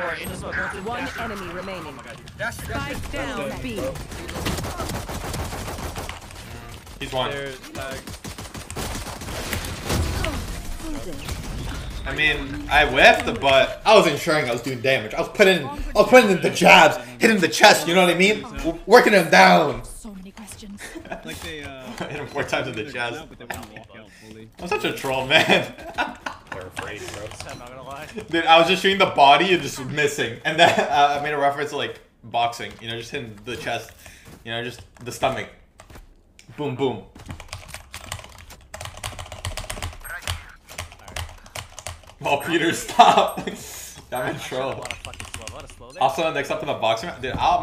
One enemy remaining. Spike down, B. He's one. I mean, I whiffed, but I was ensuring I was doing damage. I was putting in the jabs, hitting the chest. You know what I mean? Working him down. So many questions. Like they hit him 4 times in the chest. I'm such a troll, man. They're afraid, bro. I'm not gonna lie. Dude, I was just shooting the body and just missing, and then I made a reference to like boxing. You know, just hitting the chest. You know, just the stomach. Boom, boom. Oh, Peter, stop! I'm in trouble. Also, next up in the boxing, dude, I'm